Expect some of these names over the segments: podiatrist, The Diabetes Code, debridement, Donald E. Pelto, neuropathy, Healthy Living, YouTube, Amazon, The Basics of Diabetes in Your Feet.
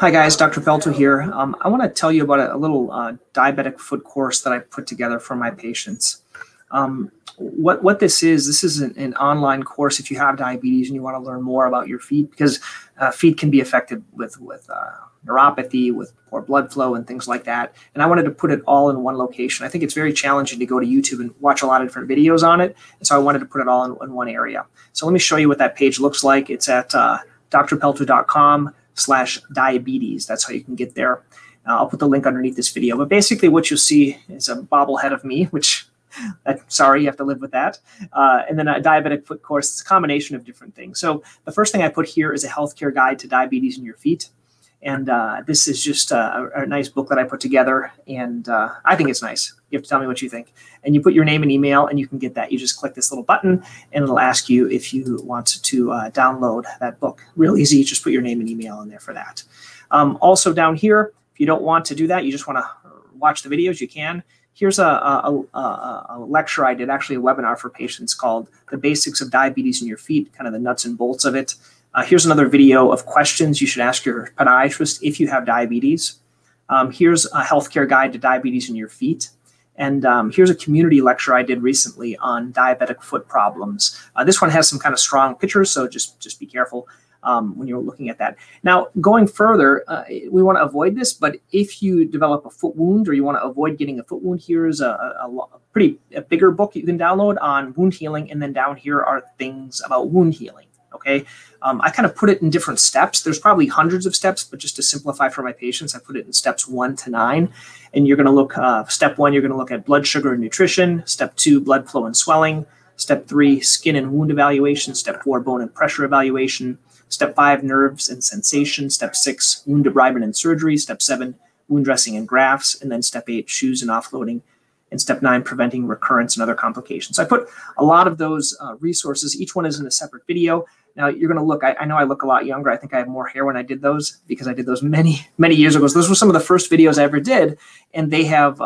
Hi guys, Dr. Pelto here. I want to tell you about a little diabetic foot course that I put together for my patients. What this is an online course if you have diabetes and you want to learn more about your feet, because feet can be affected with neuropathy, with poor blood flow and things like that. And I wanted to put it all in one location. I think it's very challenging to go to YouTube and watch a lot of different videos on it. And so I wanted to put it all in one area. So let me show you what that page looks like. It's at drpelto.com/diabetes. That's how you can get there. I'll put the link underneath this video. But basically what you'll see is a bobblehead of me, which, sorry, you have to live with that. And then a diabetic foot course. It's a combination of different things. So the first thing I put here is a healthcare guide to diabetes in your feet. And this is just a nice book that I put together. And I think it's nice. You have to tell me what you think. And you put your name and email and you can get that. You just click this little button and it'll ask you if you want to download that book. Real easy. Just put your name and email in there for that. Also down here, if you don't want to do that, you just want to watch the videos, you can. Here's a lecture I did, actually a webinar for patients called The Basics of Diabetes in Your Feet, kind of the nuts and bolts of it. Here's another video of questions you should ask your podiatrist if you have diabetes. Here's a healthcare guide to diabetes in your feet. And here's a community lecture I did recently on diabetic foot problems. This one has some kind of strong pictures, so just be careful when you're looking at that. Now, going further, we want to avoid this, but if you develop a foot wound or you want to avoid getting a foot wound, here's a bigger book you can download on wound healing. And then down here are things about wound healing. Okay, I kind of put it in different steps. There's probably hundreds of steps, but just to simplify for my patients, I put it in steps 1 to 9. And you're going to look, step 1, you're going to look at blood sugar and nutrition. Step 2, blood flow and swelling. Step 3, skin and wound evaluation. Step 4, bone and pressure evaluation. Step 5, nerves and sensation. Step 6, wound debridement and surgery. Step 7, wound dressing and grafts. And then step 8, shoes and offloading. And step 9, preventing recurrence and other complications. So I put a lot of those resources. Each one is in a separate video. Now you're going to look, I know I look a lot younger. I think I have more hair when I did those because I did those many, many years ago. So those were some of the first videos I ever did. And they have,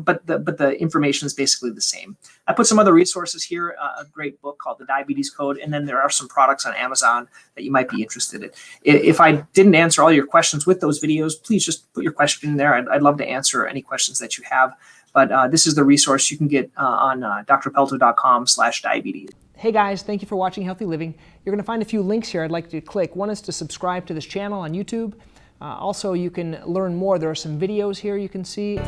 but the information is basically the same. I put some other resources here, a great book called The Diabetes Code. And then there are some products on Amazon that you might be interested in. If I didn't answer all your questions with those videos, please just put your question in there. I'd love to answer any questions that you have. But this is the resource you can get on drpelto.com/diabetes. Hey guys, thank you for watching Healthy Living. You're going to find a few links here I'd like you to click. One is to subscribe to this channel on YouTube. Also, you can learn more. There are some videos here you can see.